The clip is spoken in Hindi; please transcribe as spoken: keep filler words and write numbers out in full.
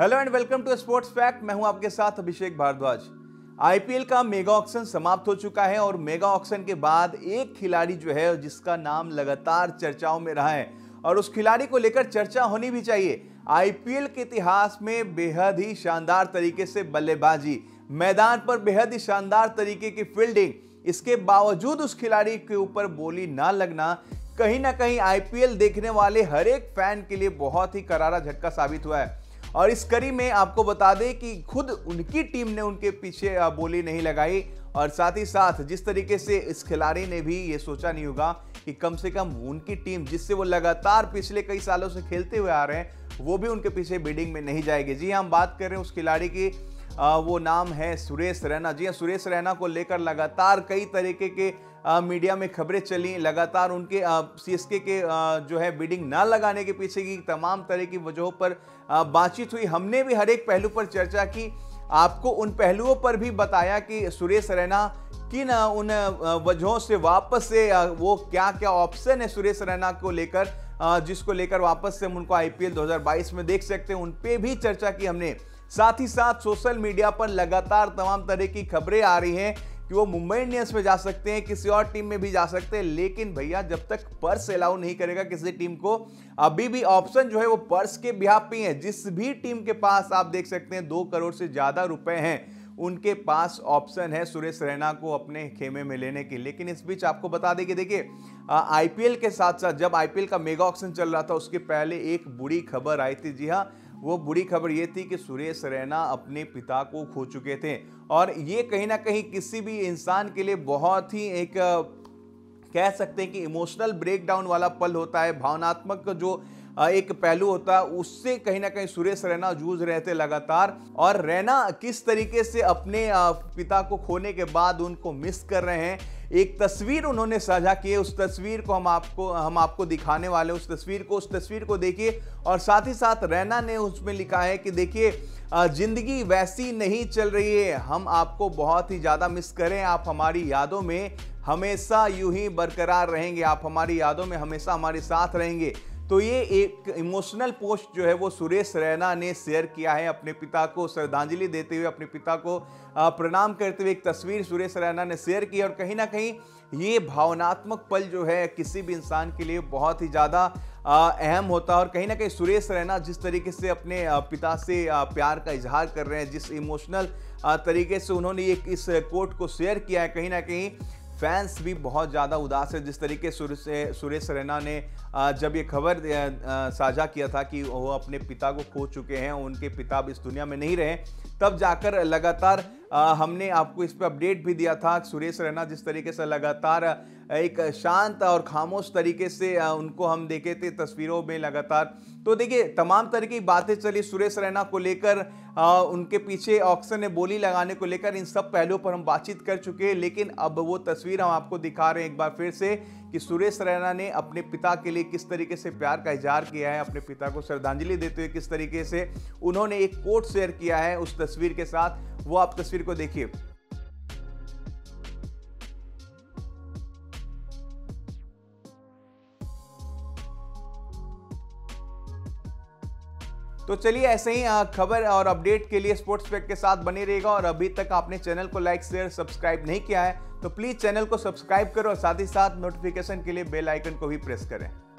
Hello and welcome to sports fact. मैं हूं आपके साथ अभिषेक भारद्वाज। आईपीएल का मेगा ऑक्शन समाप्त हो चुका है और मेगा ऑक्शन के बाद एक खिलाड़ी जो है जिसका नाम लगातार चर्चाओं में रहा है और उस खिलाड़ी को लेकर चर्चा होनी भी चाहिए। आईपीएल के इतिहास में बेहद ही शानदार तरीके से बल्लेबाजी, मैदान पर बेहद ही शानदार तरीके की फील्डिंग, इसके बावजूद उस खिलाड़ी के ऊपर बोली ना लगना कहीं ना कहीं आईपीएल देखने वाले हर एक फैन के लिए बहुत ही करारा झटका साबित हुआ है। और इस कड़ी में आपको बता दें कि खुद उनकी टीम ने उनके पीछे बोली नहीं लगाई और साथ ही साथ जिस तरीके से इस खिलाड़ी ने भी ये सोचा नहीं होगा कि कम से कम उनकी टीम जिससे वो लगातार पिछले कई सालों से खेलते हुए आ रहे हैं वो भी उनके पीछे बिडिंग में नहीं जाएगी। जी हम बात कर रहे हैं उस खिलाड़ी की, वो नाम है सुरेश रैना। जी हाँ, सुरेश रैना को लेकर लगातार कई तरीके के मीडिया में खबरें चली, लगातार उनके सीएसके के जो है बिडिंग ना लगाने के पीछे की तमाम तरह की वजहों पर बातचीत हुई। हमने भी हर एक पहलू पर चर्चा की, आपको उन पहलुओं पर भी बताया कि सुरेश रैना किन उन वजहों से वापस से वो क्या क्या ऑप्शन है सुरेश रैना को लेकर, जिसको लेकर वापस से हम उनको आईपीएल दो हज़ार बाईस में देख सकते हैं, उन पर भी चर्चा की हमने। साथ ही साथ सोशल मीडिया पर लगातार तमाम तरह की खबरें आ रही हैं कि वो मुंबई इंडियंस में जा सकते हैं, किसी और टीम में भी जा सकते हैं, लेकिन भैया जब तक पर्स अलाउ नहीं करेगा किसी टीम को, अभी भी ऑप्शन जो है वो पर्स के बिहाफ पे है। जिस भी टीम के पास आप देख सकते हैं दो करोड़ से ज़्यादा रुपए हैं, उनके पास ऑप्शन है सुरेश रैना को अपने खेमे में लेने की। लेकिन इस बीच आपको बता दें कि देखिए आईपीएल के साथ साथ जब आईपीएल का मेगा ऑक्शन चल रहा था उसके पहले एक बुरी खबर आई थी। जी हाँ, वो बुरी खबर ये थी कि सुरेश रैना अपने पिता को खो चुके थे और ये कहीं ना कहीं किसी भी इंसान के लिए बहुत ही एक कह सकते हैं कि इमोशनल ब्रेकडाउन वाला पल होता है, भावनात्मक जो एक पहलू होता है उससे कहीं ना कहीं सुरेश रैना जूझ रहे थे लगातार। और रैना किस तरीके से अपने पिता को खोने के बाद उनको मिस कर रहे हैं, एक तस्वीर उन्होंने साझा की है, उस तस्वीर को हम आपको हम आपको दिखाने वाले, उस तस्वीर को उस तस्वीर को देखिए। और साथ ही साथ रैना ने उसमें लिखा है कि देखिए जिंदगी वैसी नहीं चल रही है, हम आपको बहुत ही ज़्यादा मिस करें, आप हमारी यादों में हमेशा यूं ही बरकरार रहेंगे, आप हमारी यादों में हमेशा हमारे साथ रहेंगे। तो ये एक इमोशनल पोस्ट जो है वो सुरेश रैना ने शेयर किया है, अपने पिता को श्रद्धांजलि देते हुए, अपने पिता को प्रणाम करते हुए एक तस्वीर सुरेश रैना ने शेयर की। और कहीं ना कहीं ये भावनात्मक पल जो है किसी भी इंसान के लिए बहुत ही ज़्यादा अहम होता है। और कहीं ना कहीं सुरेश रैना जिस तरीके से अपने पिता से प्यार का इजहार कर रहे हैं, जिस इमोशनल तरीके से उन्होंने ये इस कोट को शेयर किया है, कहीं ना कहीं फैंस भी बहुत ज़्यादा उदास है। जिस तरीके से सुरेश रैना ने जब ये खबर साझा किया था कि वो अपने पिता को खो चुके हैं, उनके पिता अब इस दुनिया में नहीं रहे, तब जाकर लगातार हमने आपको इस पर अपडेट भी दिया था। सुरेश रैना जिस तरीके से लगातार एक शांत और खामोश तरीके से उनको हम देखे थे तस्वीरों में लगातार, तो देखिए तमाम तरह की बातें चली सुरेश रैना को लेकर, उनके पीछे ऑक्शन ने बोली लगाने को लेकर, इन सब पहलुओं पर हम बातचीत कर चुके हैं। लेकिन अब वो तस्वीर हम आपको दिखा रहे हैं एक बार फिर से कि सुरेश रैना ने अपने पिता के लिए किस तरीके से प्यार का इजहार किया है, अपने पिता को श्रद्धांजलि देते हुए किस तरीके से उन्होंने एक कोट शेयर किया है उस तस्वीर के साथ, वो आप तस्वीर को देखिए। तो चलिए ऐसे ही खबर और अपडेट के लिए स्पोर्ट्स फैक्ट के साथ बने रहिएगा। और अभी तक आपने चैनल को लाइक शेयर सब्सक्राइब नहीं किया है तो प्लीज़ चैनल को सब्सक्राइब करो और साथ ही साथ नोटिफिकेशन के लिए बेल आइकन को भी प्रेस करें।